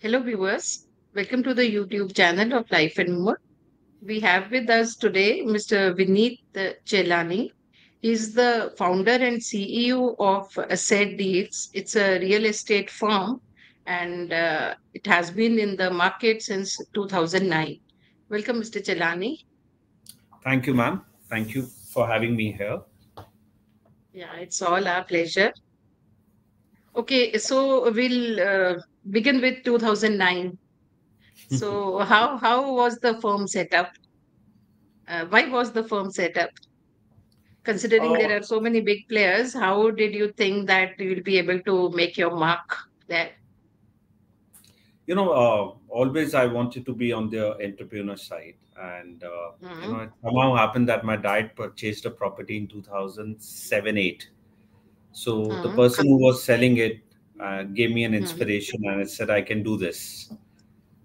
Hello viewers, welcome to the YouTube channel of Life And More. We have with us today Mr. Viineet Chellani. He is the founder and CEO of Asset Deals. It's a real estate firm and it has been in the market since 2009. Welcome Mr. Chellani. Thank you ma'am. Thank you for having me here. Yeah, it's all our pleasure. Okay, so we'll begin with 2009. So how was the firm set up? Why was the firm set up? Considering there are so many big players, how did you think that you will be able to make your mark there? You know, always I wanted to be on the entrepreneur side. And you know, it somehow happened that my dad purchased a property in 2007-8. So the person who was selling it gave me an inspiration and it said, I can do this.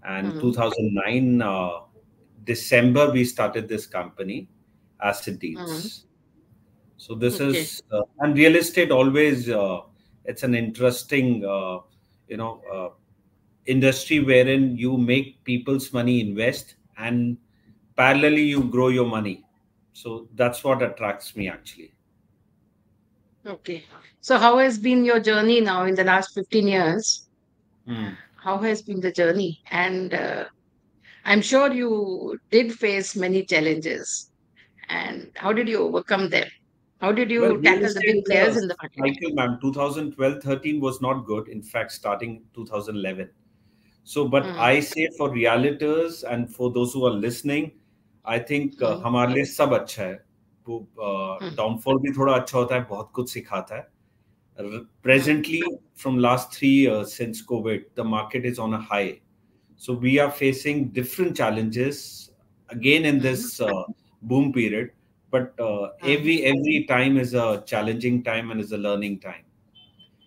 And 2009, December, we started this company, Asset Deals. So this is, and real estate always, it's an interesting, you know, industry wherein you make people's money invest and parallelly you grow your money. So that's what attracts me actually. Okay. So how has been your journey now in the last 15 years? How has been the journey? And I'm sure you did face many challenges. And how did you overcome them? How did you tackle the big players in the market? Michael, ma'am, 2012-13 was not good. In fact, starting 2011. So, but I say for realtors and for those who are listening, I think हमारे लिए सब अच्छा है. Downfall भी थोड़ा अच्छा होता है, बहुत कुछ सिखाता है. Presently, from last 3 years since COVID, the market is on a high. So we are facing different challenges again in this boom period. But every time is a challenging time and is a learning time.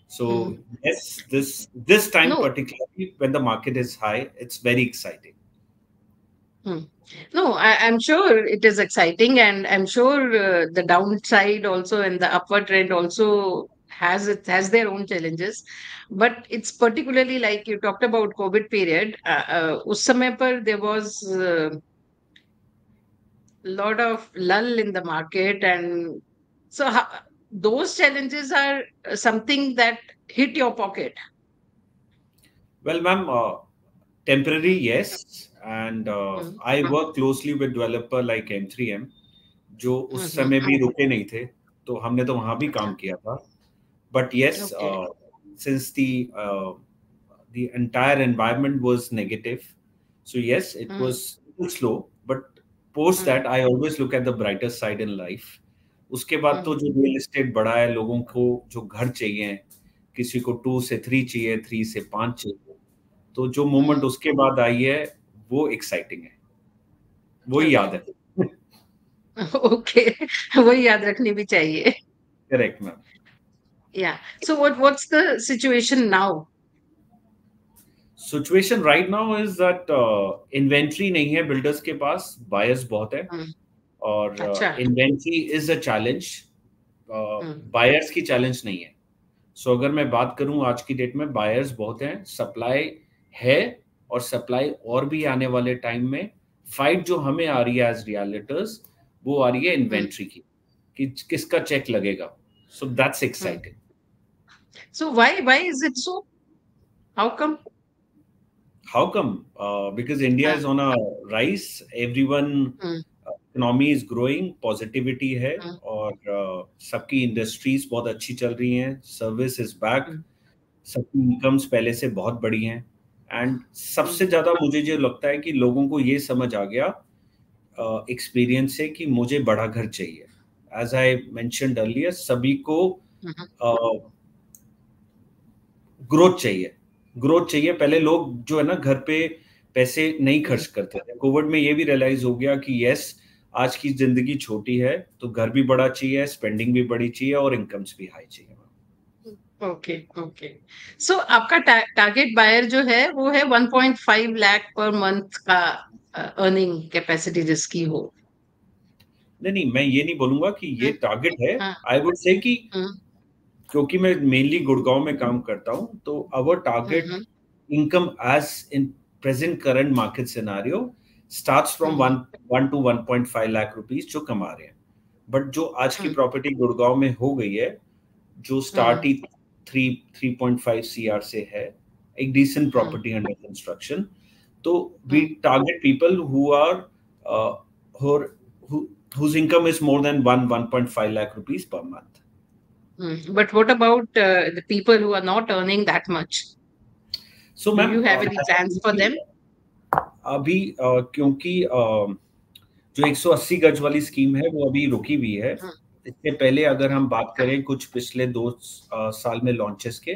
So yes, this time particularly when the market is high, it's very exciting. No, I'm sure it is exciting, and I'm sure the downside also and the upward trend also has their own challenges. But it's particularly like you talked about COVID period. Us samay par there was a lot of lull in the market, and so those challenges are something that hit your pocket. Well, ma'am, temporary, yes. And I work closely with developer like M3M, जो उस समय भी रुके नहीं थे, तो हमने तो वहाँ भी काम किया था. But yes, since the entire environment was negative, so yes, it was slow. But post that, I always look at the brighter side in life. उसके बाद तो जो real estate बढ़ा है, लोगों को जो घर चाहिए, किसी को 2 से 3 चाहिए, 3 से 5 चाहिए, तो जो moment उसके बाद आई है वो एक्साइटिंग है, वो याद है. ओके, वो याद रखनी भी चाहिए. Correct ma'am. या, so what's the situation now? Situation right now is that inventory नहीं है बिल्डर्स के पास, बायर्स बहुत है और inventory is a challenge, buyers की चैलेंज नहीं है. सो अगर मैं बात करूं आज की डेट में, बायर्स बहुत हैं, सप्लाई है और सप्लाई और भी आने वाले टाइम में. फाइट जो हमें आ रही है एज रियल्टर्स, वो आ रही है इन्वेंट्री की, कि किसका चेक लगेगा. So that's exciting. So why is it so? How come? Because India is on a rise, everyone economy is growing, positivity है और सबकी इंडस्ट्रीज बहुत अच्छी चल रही हैं, सर्विस इज बैक, सबकी इनकम्स पहले से बहुत बड़ी हैं. एंड सबसे ज्यादा मुझे जो लगता है कि लोगों को ये समझ आ गया एक्सपीरियंस से कि मुझे बड़ा घर चाहिए. एज आई मेंशन्ड अर्लियर, सभी को ग्रोथ चाहिए. पहले लोग जो है ना घर पे पैसे नहीं खर्च करते थे. कोविड में ये भी रियलाइज हो गया कि यस, आज की जिंदगी छोटी है तो घर भी बड़ा चाहिए, स्पेंडिंग भी बड़ी चाहिए और इनकम्स भी हाई चाहिए. ओके. सो आपका टारगेट बायर जो है वो है 1.5 लाख पर मंथ का अर्निंग कैपेसिटी जिसकी हो. नहीं, मैं ये नहीं बोलूंगा कि ये टारगेट है. आई वुड से कि क्योंकि मैं मेनली गुड़गांव में काम करता हूँ, तो our target income as in present current market scenario starts from 1 to 1.5 lakh rupees जो कमा रहे हैं. बट जो आज की प्रॉपर्टी गुड़गांव में हो गई है जो स्टार्ट ही 3.5 CR से है, एक डिसेंट प्रॉपर्टी अंडर कंस्ट्रक्शन. तो we target people who are whose income is more than 1.5 lakh rupees per month. But what about the people who are not earning that much? So, ma'am, do you have any plans for them? अभी क्योंकि जो 180 गज वाली scheme है वो अभी रुकी हुई है. इससे पहले अगर हम बात करें कुछ पिछले 2 साल में लॉन्चेस के,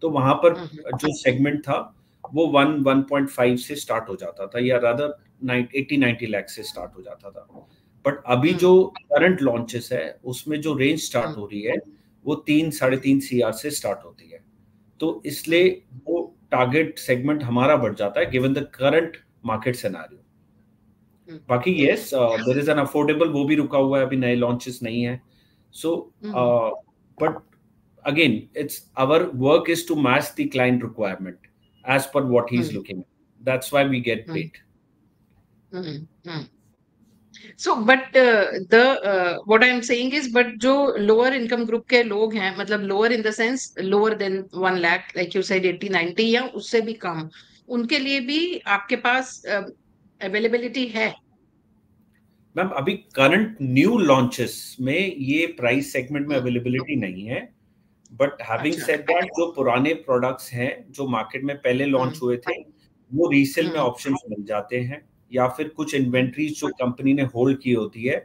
तो वहां पर जो सेगमेंट था वो 1.5 से स्टार्ट हो जाता था या रादर 80-90 लाख से स्टार्ट हो जाता था. बट अभी जो करंट लॉन्चेस है उसमें जो रेंज स्टार्ट हो रही है वो 3-3.5 CR से स्टार्ट होती है. तो इसलिए वो टारगेट सेगमेंट हमारा बढ़ जाता है given the current market scenario. बाकी yes there is an affordable, वो भी रुका हुआ है, अभी नए लॉन्चेस नहीं है. So but again it's our work is to match the client requirement as per what he is looking. That's why we get paid. So, but the what I am saying is, but जो lower income group के लोग हैं, मतलब lower in the sense lower than 1 lakh, like you said 80-90 या उससे भी कम, उनके लिए भी आपके पास availability है? मैम अभी current new launches में ये price segment में availability नहीं है. But having said that, जो पुराने products हैं जो market में पहले launch हुए थे वो resale में options मिल जाते हैं, या फिर कुछ इन्वेंट्रीज जो कंपनी ने होल्ड की होती है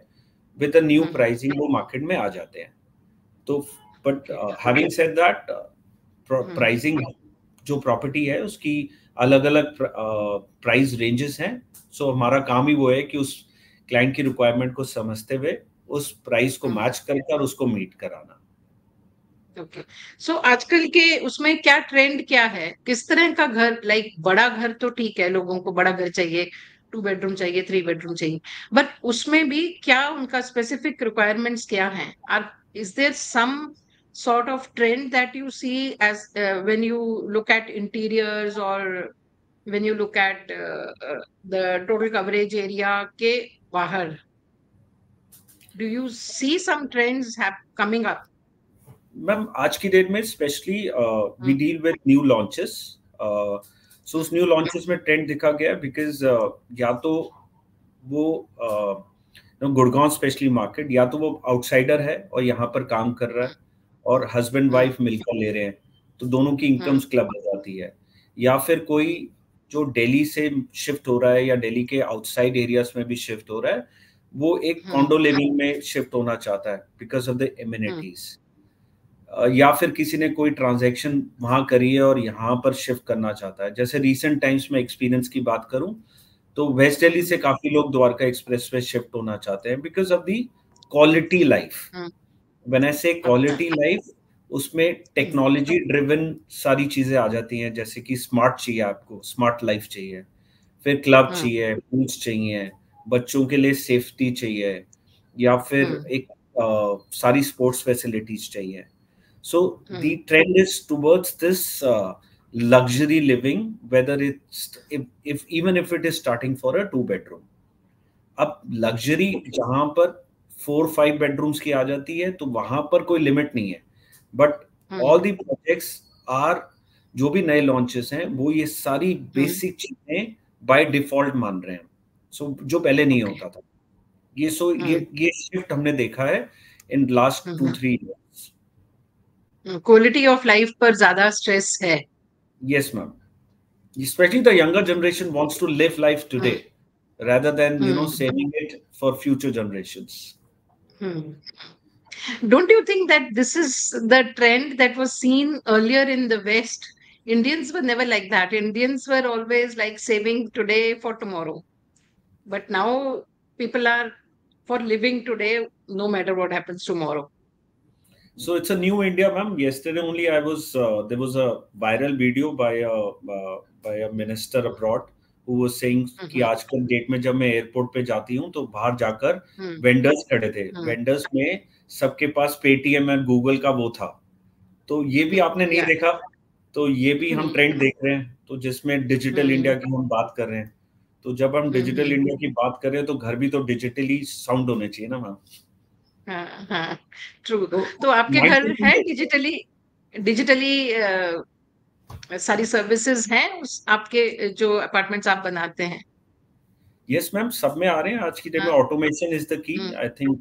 विद अ न्यू प्राइसिंग वो मार्केट में आ जाते हैं. तो but having said that pricing जो प्रॉपर्टी है उसकी अलग अलग प्राइस रेंजेस हैं. सो हमारा काम ही वो है कि उस क्लाइंट की रिक्वायरमेंट को समझते हुए उस प्राइस को मैच करके और उसको मीट कराना. ओके, सो आजकल के उसमें क्या ट्रेंड क्या है, किस तरह का घर, लाइक बड़ा घर तो ठीक है, लोगों को बड़ा घर चाहिए, 2 बेडरूम चाहिए, 3 बेडरूम चाहिए, बट उसमें भी क्या उनका स्पेसिफिक रिक्वायरमेंट्स क्या हैं? Or is there some sort of trend that you see as when you look at interiors और when you look at the total coverage area के बाहर, do you see some trends coming up? Ma'am आज की date में specially we deal with new launches. So उस new launches में trend दिखा गया बिकॉज या तो वो गुड़गांव स्पेशली मार्केट, या तो वो आउटसाइडर है और यहाँ पर काम कर रहा है और हस्बैंड वाइफ मिलकर ले रहे हैं तो दोनों की इनकम्स क्लब हो जाती है, या फिर कोई जो दिल्ली से शिफ्ट हो रहा है या दिल्ली के आउटसाइड एरियाज में भी शिफ्ट हो रहा है वो एक कॉन्डो लिविंग में शिफ्ट होना चाहता है बिकॉज ऑफ द एमिनिटीज, या फिर किसी ने कोई ट्रांजैक्शन वहाँ करी है और यहाँ पर शिफ्ट करना चाहता है. जैसे रिसेंट टाइम्स में एक्सपीरियंस की बात करूँ तो वेस्ट दिल्ली से काफी लोग द्वारका एक्सप्रेस पे शिफ्ट होना चाहते हैं because of the quality life. When I say quality life, उसमें टेक्नोलॉजी ड्रिवन सारी चीजें आ जाती हैं, जैसे कि स्मार्ट चाहिए आपको, स्मार्ट लाइफ चाहिए, फिर क्लब चाहिए, फूड्स चाहिए, बच्चों के लिए सेफ्टी चाहिए, या फिर एक सारी स्पोर्ट्स फैसिलिटीज चाहिए. So the trend is towards this luxury living, whether it's if even if it is starting for a 2 bedroom. अब luxury जहाँ पर 4-5 bedrooms की आ जाती है तो वहां पर कोई limit नहीं है. But all the projects are, जो भी नए launches हैं वो ये सारी basic चीजें by default मान रहे हैं. So जो पहले नहीं होता था ये, so ये shift हमने देखा है in last 2-3 years. Quality of life पर ज्यादा स्ट्रेस है. Yes ma'am, specially the younger generation wants to live life today rather than you know saving it for future generations. Don't you think that this is the trend that was seen earlier in the West? Indians were never like that. Indians were always like saving today for tomorrow, but now people are for living today no matter what happens tomorrow. So it's a new India, ma'am. Yesterday only I was there was a viral video by a minister abroad who was saying कि आजकल date में जब मैं airport पे जाती हूँ तो बाहर जाकर वेंडर्स खड़े थे. वेंडर्स में सबके पास पेटीएम और गूगल का वो था, तो ये भी आपने नहीं देखा तो ये भी हम ट्रेंड देख रहे हैं, तो जिसमें डिजिटल इंडिया की हम बात कर रहे हैं। तो जब हम डिजिटल इंडिया की बात कर रहे हैं तो घर भी तो डिजिटली साउंड होने चाहिए ना मैम। हाँ हाँ ट्रू। तो आपके घर है डिजिटली सारी सर्विसेज हैं आपके जो अपार्टमेंट्स आप बनाते हैं? यस मैम, सब में आ रहे हैं आज की डेट में। Automation is the key, I think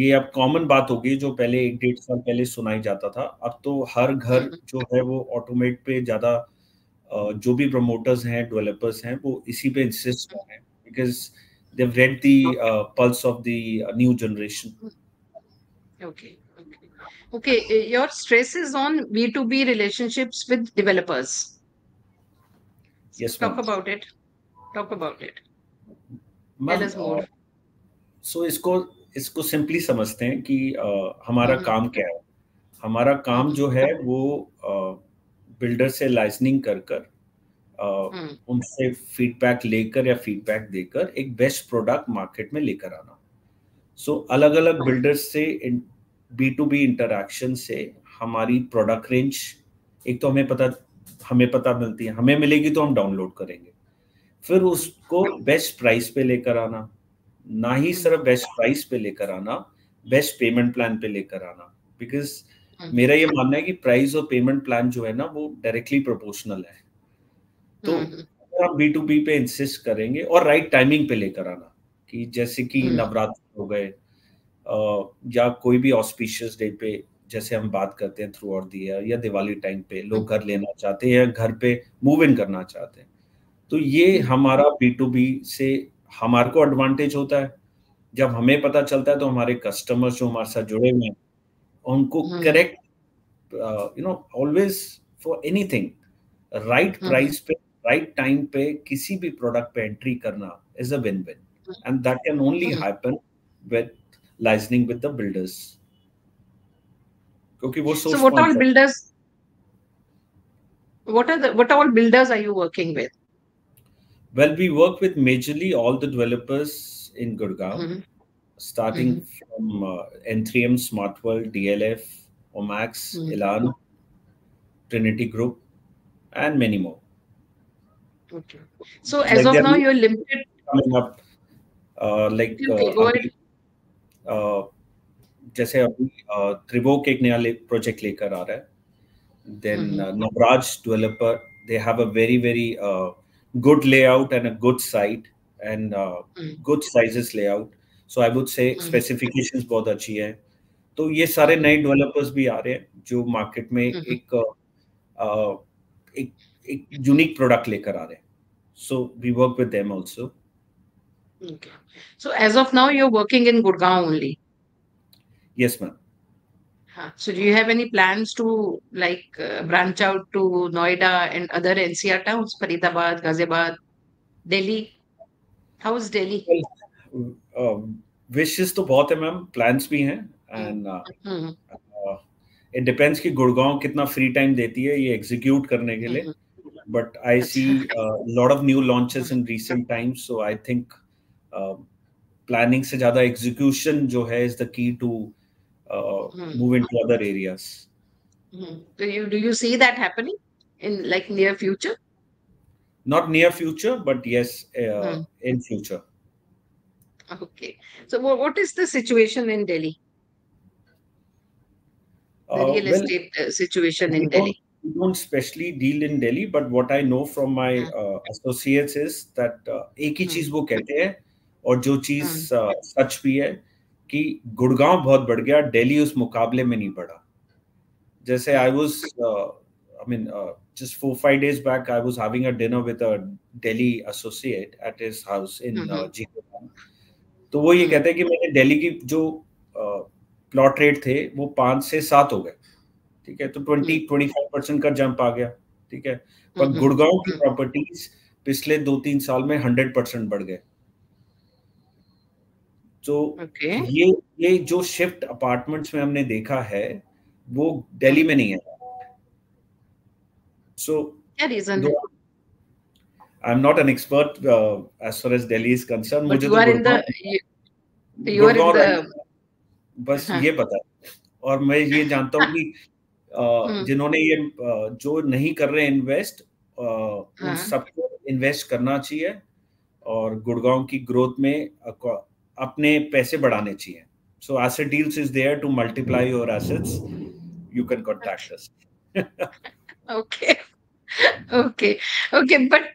ये अब कॉमन बात हो गई जो पहले 1-1.5 साल पहले सुनाई जाता था। अब तो हर घर जो है वो ऑटोमेट पे ज्यादा, जो भी प्रमोटर्स हैं डेवलपर्स हैं वो इसी पे इंसिस्ट कर रहे हैं, because they have read the pulse of the new generation. Okay okay, your stress is on B2B relationships with developers. Yes, talk about it. Tell us more. So इसको simply समझते हैं कि हमारा काम क्या है। हमारा काम जो है वो बिल्डर से लाइसनिंग कर उनसे फीडबैक लेकर या फीडबैक देकर एक बेस्ट प्रोडक्ट मार्केट में लेकर आना। सो अलग अलग बिल्डर्स से B2B इंटरैक्शन से हमारी प्रोडक्ट रेंज एक तो हमें पता मिलती है, हमें मिलेगी तो हम डाउनलोड करेंगे, फिर उसको बेस्ट प्राइस पे लेकर आना। ना ही सिर्फ बेस्ट प्राइस पे लेकर आना, बेस्ट पेमेंट प्लान पे लेकर आना, बिकॉज मेरा ये मानना है कि प्राइस और पेमेंट प्लान जो है ना वो डायरेक्टली प्रोपोर्शनल है। तो आप B2B पे इंसिस्ट करेंगे और राइट टाइमिंग पे लेकर आना, कि जैसे कि नवरात्र हो गए या कोई भी ऑस्पिशियस डे पे जैसे हम बात करते हैं थ्रू आउट द ईयर, या दिवाली टाइम पे लोग घर लेना चाहते हैं या घर पे मूव इन करना चाहते हैं। तो ये हमारा B2B से हमारे को एडवांटेज होता है। जब हमें पता चलता है तो हमारे कस्टमर्स जो हमारे साथ जुड़े हुए हैं उनको correct, you know, always for anything right price पे राइट टाइम पे किसी भी प्रोडक्ट पे एंट्री करना is a win win, and that can only happen with liaisoning with the builders, क्योंकि वो सोच। So what all builders are you working with? Well, we work with majorly all the developers in Gurgaon, starting from M3M, Smart World, DLF, Omax, Elan, Trinity Group, and many more. Okay. So as like of now, you're limited. Coming up, like जैसे अभी त्रिभुवन के एक नया project लेकर आ रहा है, then Navraj developer, they have a very, very good layout and a good site and good sizes layout, so I would say specifications बहुत अच्छी है। तो ये सारे नए developers भी आ रहे हैं जो market में एक unique product लेकर आ रहे हैं, so we work with them also. Okay. So as of now you're working in Gurgaon only? Yes ma'am. So do you have any plans to like branch out to Noida and other NCR towns, Faridabad, Ghaziabad, Delhi? How is Delhi? Well, wishes तो बहुत है ma'am, plans भी हैं, and it depends कि गुड़गांव कितना free time देती है ये execute करने के लिए, but I see lot of new launches in recent times, so I think planning से ज़्यादा execution जो है is the key to move into other areas. Do you see that happening in like near future? Not near future, but yes, in future. Okay. So what is the situation in Delhi? The real estate situation in Delhi. We don't specially deal in Delhi, but what I know from my associates is that एक ही चीज वो कहते हैं और जो चीज सच भी है कि गुड़गांव बहुत बढ़ गया, दिल्ली उस मुकाबले में नहीं बढ़ा। जैसे I mean just 4-5 days back I was having a dinner with a Delhi associate at his house in G-Town. तो वो ये कहते हैं कि मैंने दिल्ली की जो प्लॉट रेट थे वो 5 से 7 हो गए, ठीक है, तो 20-25% का जंप आ गया, ठीक है, पर गुड़गांव की प्रॉपर्टीज पिछले 2-3 साल में 100% बढ़ गए। तो ये जो शिफ्ट अपार्टमेंट्स में हमने देखा है वो दिल्ली में नहीं है। सो क्या रीजन है? I am not an expert as far as Delhi is concern, मुझे तो बस ये पता है, और मैं ये जानता हूँ कि जिन्होंने ये जो नहीं कर रहे इन्वेस्ट उन सबको इन्वेस्ट करना चाहिए और गुड़गांव की ग्रोथ में अपने पैसे बढ़ाने चाहिए. So Asset Deals is there to multiply your assets. You can contact us. Okay. But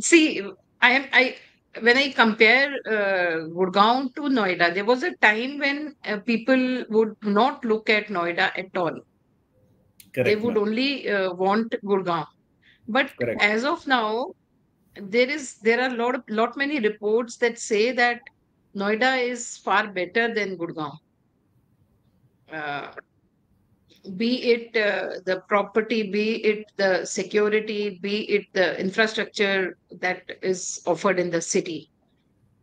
see, when I compare Gurgaon to Noida, there was a time when people would not look at Noida at all. Correct, they would only want Gurgaon. But as of now, there are many reports that say that Noida is far better than Gurgaon. Be it the property, be it the security, be it the infrastructure that is offered in the city.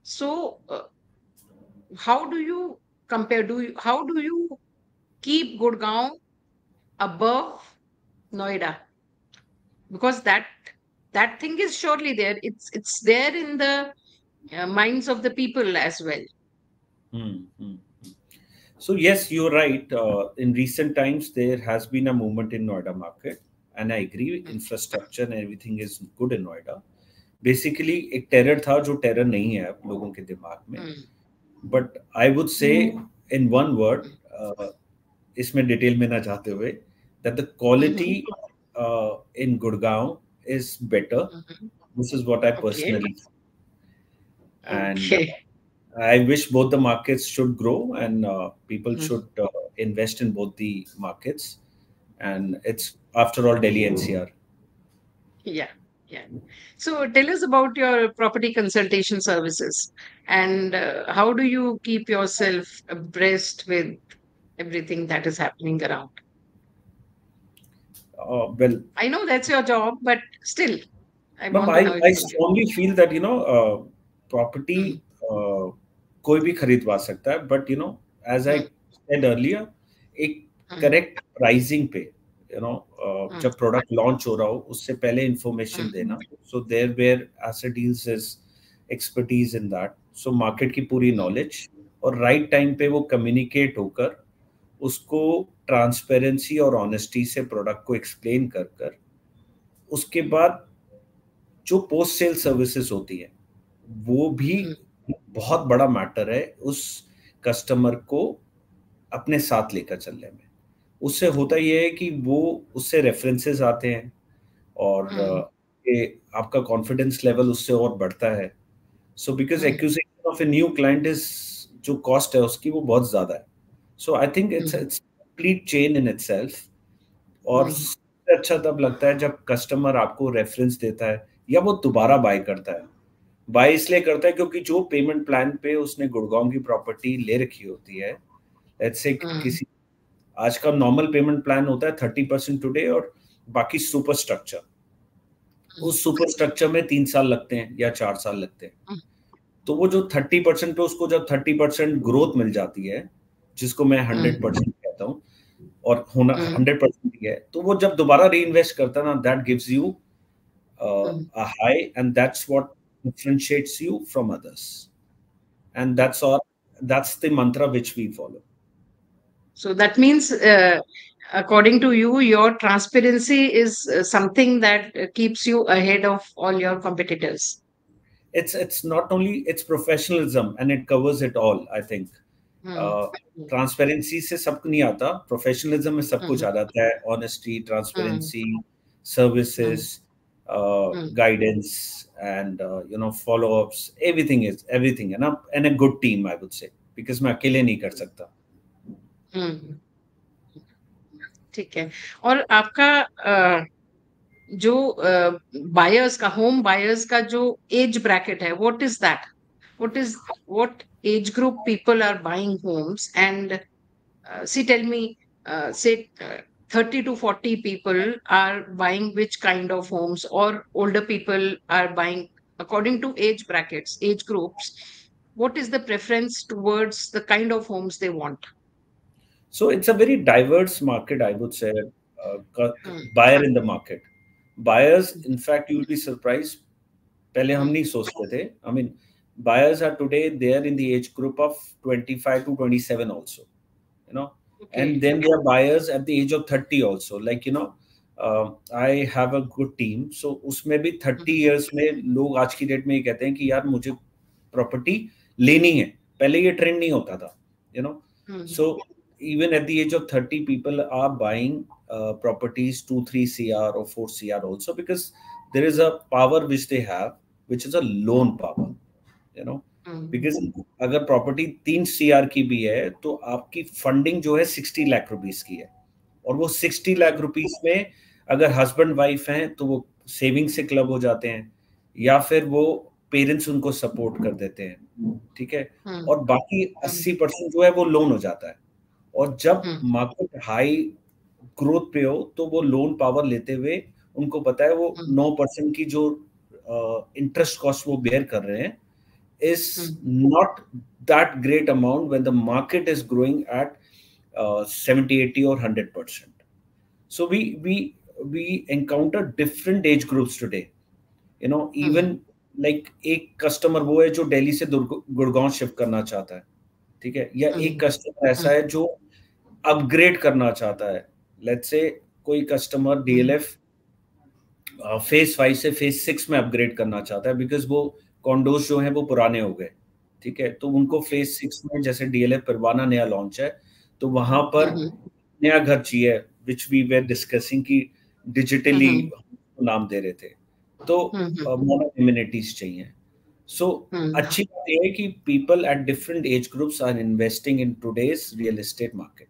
So, how do you compare? How do you keep Gurgaon above Noida? Because that thing is surely there. It's there in the minds of the people as well. So yes, you're right. In recent times, there has been a movement in Noida market, and I agree. Infrastructure and everything is good in Noida. Basically, एक terror था जो terror नहीं है लोगों के दिमाग में. But I would say in one word, इसमें detail में ना जाते हुए, that the quality in Gurgaon is better. This is what I personally think. And I wish both the markets should grow and people should invest in both the markets. And it's, after all, Delhi NCR. Yeah. So tell us about your property consultation services and how do you keep yourself abreast with everything that is happening around? Well, I know that's your job, but still. I strongly feel that, you know, property... कोई भी खरीदवा सकता है, but you know as I said earlier, एक correct pricing पे you know जब product launch हो रहा हो उससे पहले इंफॉर्मेशन देना. So there where Asset Deals is expertise in that. So market की पूरी नॉलेज और राइट टाइम पे वो कम्युनिकेट होकर उसको ट्रांसपेरेंसी और ऑनेस्टी से प्रोडक्ट को एक्सप्लेन कर उसके बाद जो पोस्ट सेल सर्विसेज होती है वो भी बहुत बड़ा मैटर है उस कस्टमर को अपने साथ लेकर चलने में. उससे होता यह है कि वो उससे रेफरेंसेस आते हैं और आपका कॉन्फिडेंस लेवल उससे और बढ़ता है. So because acquisition of a new client is जो कॉस्ट है उसकी वो बहुत ज्यादा है. So I think it's complete chain in itself. और सबसे अच्छा तब लगता है जब कस्टमर आपको रेफरेंस देता है या वो दोबारा बाय करता है. बाय इसलिए करता है क्योंकि जो पेमेंट प्लान पे उसने गुड़गांव की प्रॉपर्टी ले रखी होती है, लेट्स से किसी आज का नॉर्मल पेमेंट प्लान होता है 30% टुडे और बाकी सुपर स्ट्रक्चर. उस सुपर स्ट्रक्चर में 3 साल लगते हैं या 4 साल लगते हैं. तो वो जो 30% पे उसको जब 30% ग्रोथ मिल जाती है, जिसको मैं 100% कहता हूँ और होना 100% ही है, तो वो जब दोबारा री इन्वेस्ट करता है ना, that gives you a high and that's what differentiates you from others, and that's the mantra which we follow. So that means, according to you, your transparency is something that keeps you ahead of all your competitors. It's not only it's professionalism and it covers it all. I think transparency से सब कुछ नहीं आता, professionalism में सब कुछ आ जाता है. Honesty, transparency, services, guidance. And you know, follow-ups, everything, and a good team, I would say, because मैं अकेले नहीं कर सकता. ठीक है. और आपका जो buyers का home buyers का जो age bracket है, what is that? What age group people are buying homes? And see, tell me, say 30 to 40 people are buying which kind of homes, or older people are buying according to age brackets, age groups. What is the preference towards the kind of homes they want? So it's a very diverse market, I would say, buyer in the market. Buyers, in fact, you'll be surprised. पहले हम नहीं सोचते थे. I mean, buyers are today, they are in the age group of 25 to 27 also, you know. Okay. And then there are buyers at the age of 30 also. Like, you know, I have a good team. So उसमें भी 30 years में लोग आज की date में ये कहते हैं कि यार मुझे प्रॉपर्टी लेनी है. पहले ये ट्रेंड नहीं होता था, you know. So even at the age of 30, people are buying properties 2-3 CR or 4 CR also, because there is a power which they have, which is a loan power, you know. Because अगर property 3 CR की भी है तो आपकी funding जो है 60 lakh rupees की है, और वो 60 लाख रुपीस में अगर हस्बैंड वाइफ हैं तो वो सेविंग से क्लब हो जाते हैं, या फिर वो पेरेंट्स उनको सपोर्ट कर देते हैं, ठीक है. और बाकी 80% जो है वो लोन हो जाता है. और जब मार्केट हाई ग्रोथ पे हो तो वो लोन पावर लेते हुए उनको पता है वो 9% की जो इंटरेस्ट कॉस्ट वो बेयर कर रहे हैं is not that great amount when the market is growing at 70, 80 or 100%. So we encounter different age groups today, you know. Even like ek customer wo hai jo Delhi se Gurgaon shift karna chahta hai, theek hai, ya ek customer aisa hai jo upgrade karna chahta hai. Let's say koi customer DLF phase 5 se phase 6 mein upgrade karna chahta hai, because wo condos जो है वो पुराने हो गए, ठीक है. तो उनको फेज 6 में, जैसे डीएलएफ परवाना नया लॉन्च है तो वहां पर नया घर चाहिए, विच वी वर डिस्कसिंग की डिजिटली नाम दे रहे थे, तो मॉडर्न इम्यूनिटीज चाहिए. सो अच्छी बात यह है कि people at different age groups are investing in today's real estate market.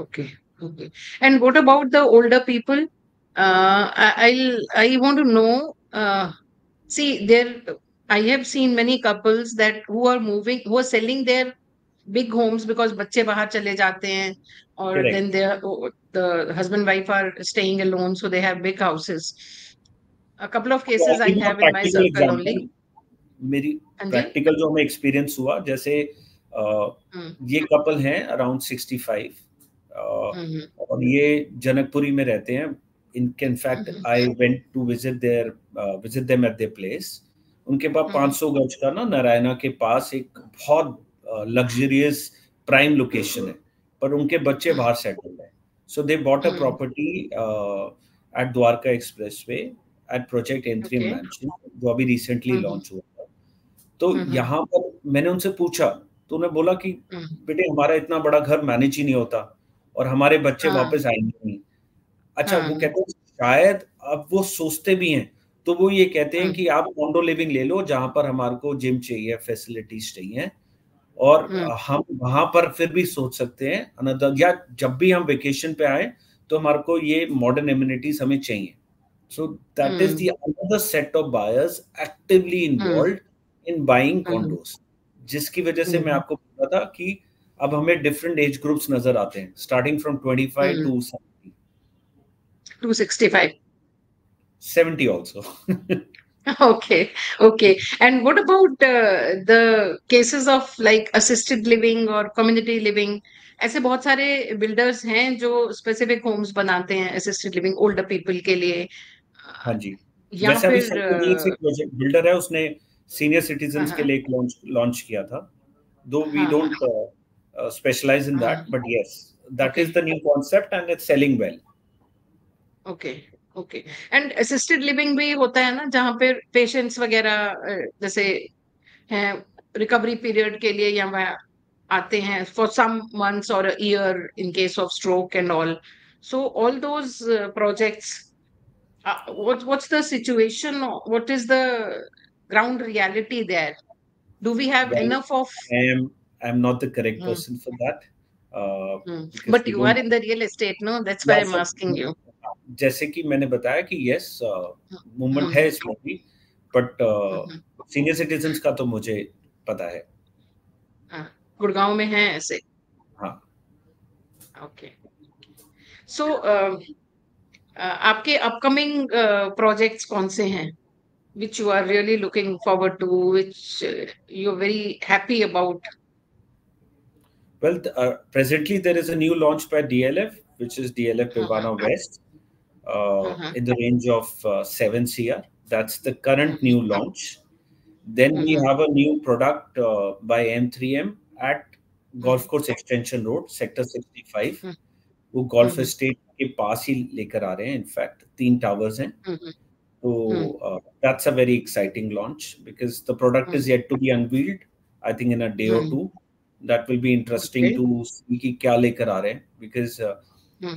Okay okay. And what about the older people? I want to know. See, I have seen many couples that who are selling their big homes because बच्चे बाहर चले जाते हैं, और then the husband wife are staying alone, so they have big houses. A couple of cases I have in my circle only. मेरी practical जो हमें experience हुआ, जैसे ये couple हैं around 65, और ये जनकपुरी में रहते हैं. In fact, I went to visit them at their place. उनके पास 500 गज का ना नारायणा के पास एक बहुत luxurious prime location है, पर उनके बच्चे बाहर सेटल हैं. So they bought a property at Dwarka Expressway at Project M3M Mansion, जो अभी recently launch हुआ था. तो यहाँ पर मैंने उनसे पूछा तो उन्हें बोला कि बेटे हमारा इतना बड़ा घर मैनेज ही नहीं होता और हमारे बच्चे वापस आएंगे नहीं. अच्छा, वो कहते हैं शायद अब वो सोचते भी हैं, तो वो ये कहते हैं कि आप कॉन्डो लिविंग ले लो जहां पर हमारे को जिम चाहिए, फैसिलिटीज चाहिए, और हम वहां पर फिर भी सोच सकते हैं अनदर, या जब भी हम वेकेशन पे आए तो हमारे को ये मॉडर्न इम्यूनिटीज हमें चाहिए. So that is the another set of buyers actively involved in buying condos, जिसकी वजह से मैं आपको बोल रहा था कि अब हमें डिफरेंट एज ग्रुप्स नजर आते हैं, starting from 25 to 70 also. Okay. And what about the cases of like assisted living or community living? ऐसे बहुत सारे builders हैं जो specific homes बनाते हैं assisted living older people के लिए. हाँ जी. या फिर builder है, उसने senior citizens के लिए launch किया था. Though we don't specialize in that, but yes, that is the new concept and it's selling well. Okay. And assisted living भी होता है ना, जहाँ पे पेशेंट्स वगैरह जैसे हैं रिकवरी पीरियड के लिए यहाँ आते हैं फॉर सम मंथ्स और year in case of stroke and all. So all those projects, what's the situation, what is the ground reality there? Do we have enough of? I am not the correct person for that, but you are in the real estate, no, that's why I am asking you. जैसे कि मैंने बताया कि yes movement है इसमें भी, but senior citizens का तो मुझे पता है, गुड़गांव में है ऐसे. हाँ, ओके. सो आपके अपकमिंग प्रोजेक्ट्स कौन से हैं which you are really looking forward to, which you are very happy about? Well, presently there is a new launch by DLF, which is DLF Pivana West, in the range of 7 CR. That's the current new launch. Then we have a new product by M3M at golf course extension road sector 65 वो golf estate के पास ही लेकर आ रहे हैं. In fact 3 towers हैं. तो that's a very exciting launch because the product is yet to be unveiled I think in a day और two. That will be interesting to see कि क्या लेकर आ रहे हैं बिकॉज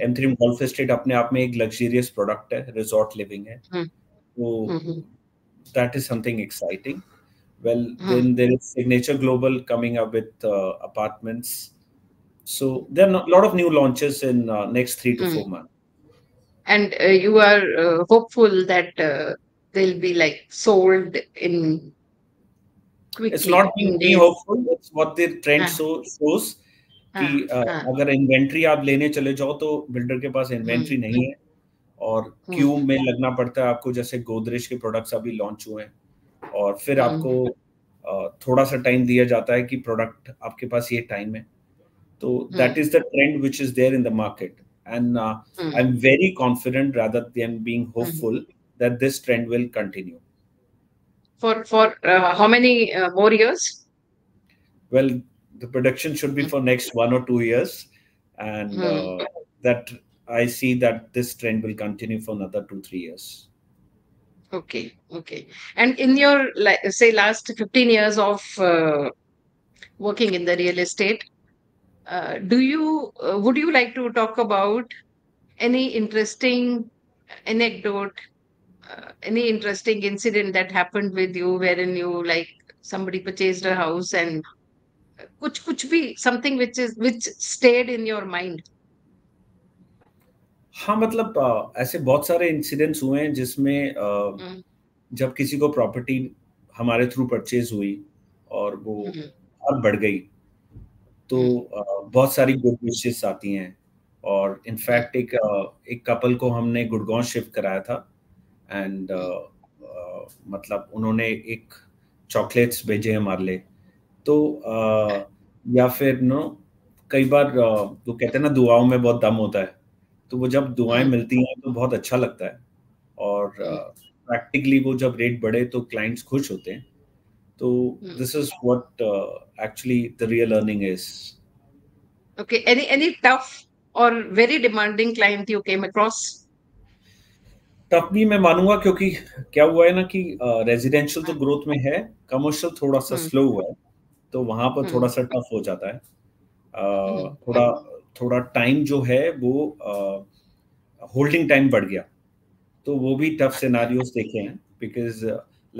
M3M गोल्फ स्टेट अपने आप में एक लग्जरियस प्रोडक्ट है, रिजॉर्ट लिविंग है. तो that is something exciting. Well, then there is Signature Global coming up with apartments. So there are a lot of new launches in next 3 to 4 months. And you are hopeful that they'll be like sold in quickly. It's not being me hopeful. It's what the trend shows. कि अगर inventory आप लेने चले जाओ तो builder के पास inventory नहीं है और queue में लगना पड़ता है आपको. जैसे गोदरेज के products अभी launch हुए हैं और फिर आपको थोड़ा सा टाइम दिया जाता है कि प्रोडक्ट आपके पास ये टाइम है. तो that is the trend which is there in the market and I am very confident rather than being hopeful that this trend will continue for how many more years. Well the production should be for next 1 or 2 years and that I see that this trend will continue for another 2-3 years. Okay, okay. And in your, say, last 15 years of working in the real estate, would you like to talk about any interesting anecdote, any interesting incident that happened with you wherein you, like, somebody purchased a house and kuch bhi, something which stayed in your mind? हाँ, मतलब ऐसे बहुत सारे incidents हुए हैं जिसमें जब किसी को प्रॉपर्टी हमारे थ्रू परचेज हुई और वो और बढ़ गई तो बहुत सारी गुड विशेस आती हैं. और इनफैक्ट एक कपल को हमने गुड़गांव शिफ्ट कराया था एंड मतलब उन्होंने एक चॉकलेट्स भेजे हमारे लिए. तो या फिर नो कई बार तो कहते हैं ना दुआओं में बहुत दम होता है. तो वो जब दुआएं मिलती हैं तो बहुत अच्छा लगता है और प्रैक्टिकली वो जब रेट बढ़े तो क्लाइंट्स खुश होते हैं. तो this is what actually the real earning is. Okay, any tough और very demanding client you came across? Tough भी मैं मानूंगा क्योंकि क्या हुआ है ना कि रेजिडेंशियल तो ग्रोथ में है, कमर्शियल थोड़ा सा स्लो हुआ है तो वहां पर थोड़ा सा टफ हो जाता है. थोड़ा टाइम जो है वो होल्डिंग टाइम बढ़ गया तो वो भी टफ सिनारियोस देखे हैं बिकॉज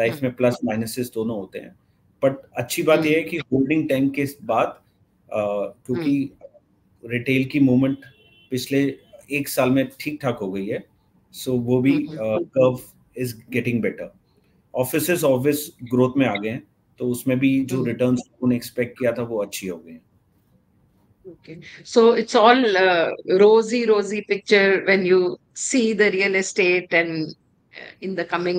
लाइफ में प्लस माइनसेस दोनों होते हैं. बट अच्छी बात यह है कि होल्डिंग टाइम के बाद क्योंकि रिटेल की मूवमेंट पिछले 1 साल में ठीक ठाक हो गई है सो वो भी curve is getting better. Offices obvious growth में आ गए हैं तो उसमें भी जो रिटर्न्स उन्होंने एक्सपेक्ट किया था वो अच्छी हो गई हैं. Okay, so it's all rosy picture when you see the real estate and in the coming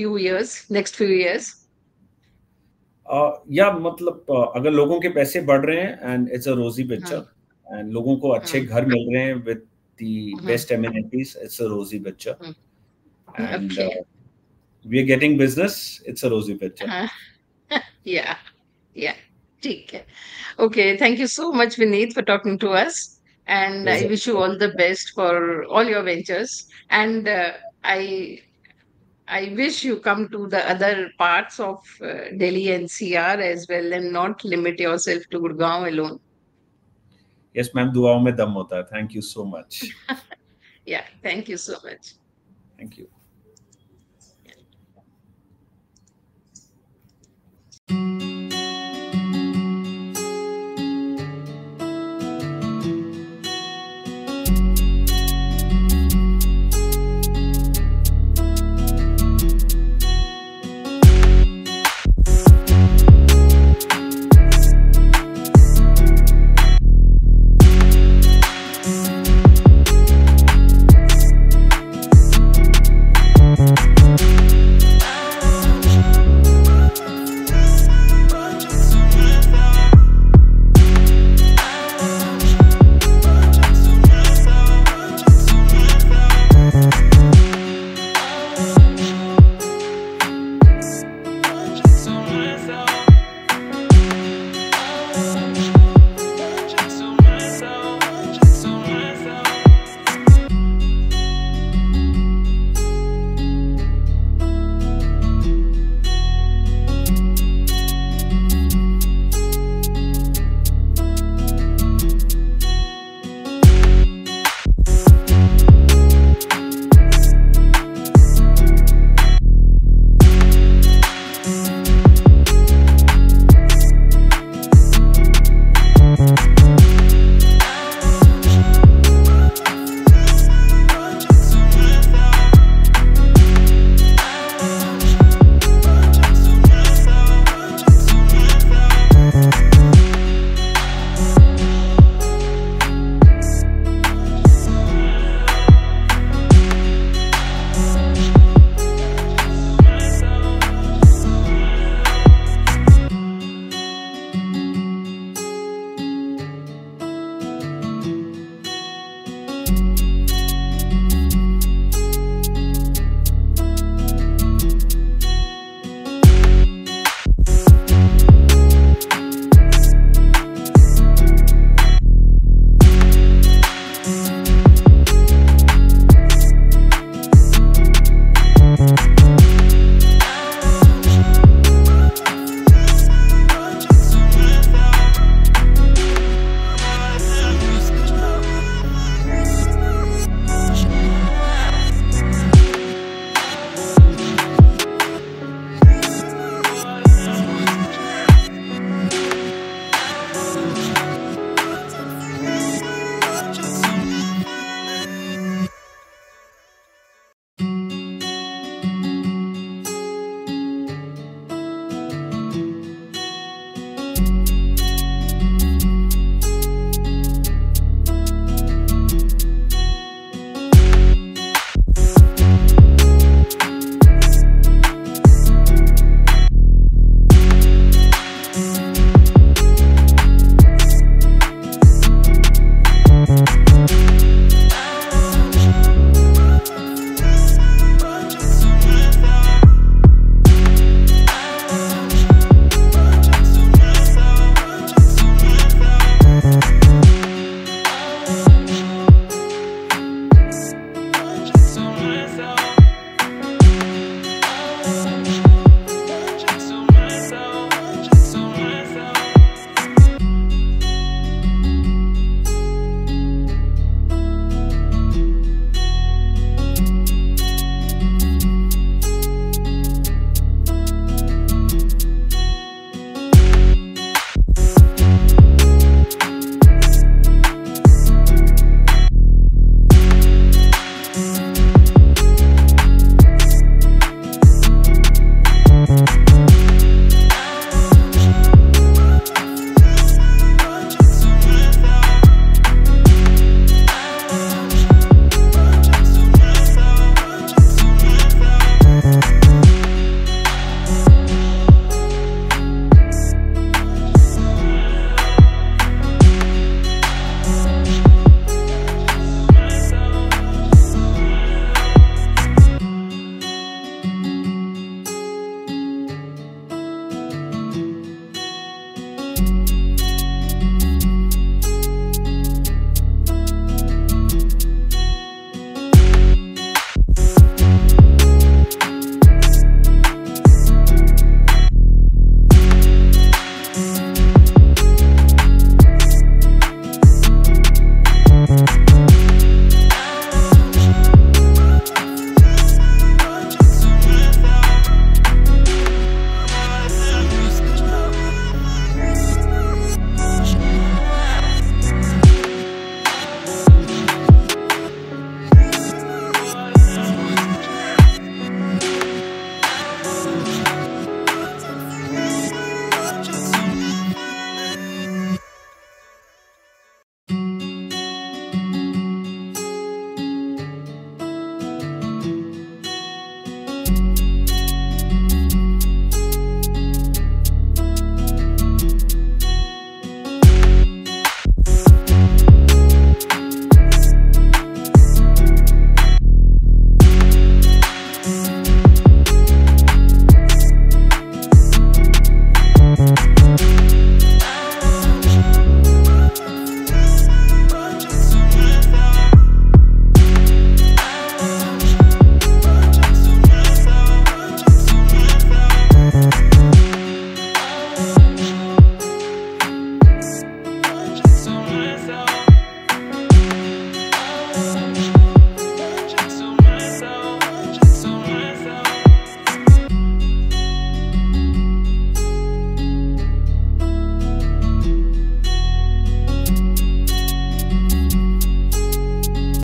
few years, next few years. Yeah, मतलब अगर लोगों के पैसे बढ़ रहे हैं and it's a rosy picture and लोगों को अच्छे घर मिल रहे हैं with the best amenities, it's a rosy picture. And we are getting business, it's a rosy picture. Yeah, yeah. ठीक है. Okay, thank you so much Viineet for talking to us and I wish you all the best for all your ventures and I wish you come to the other parts of Delhi NCR as well and not limit yourself to Gurgaon alone. Yes ma'am, दुआओं में दम होता है. Thank you so much. Yeah, thank you so much. Thank you.